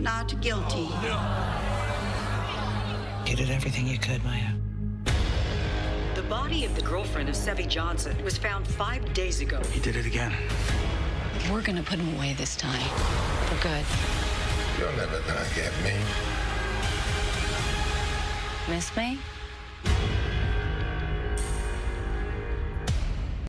not guilty. Oh, no. You did everything you could, Maya. The body of the girlfriend of Sevvy Johnson was found 5 days ago. He did it again. We're gonna put him away this time. For good. You're never gonna get me. Miss me?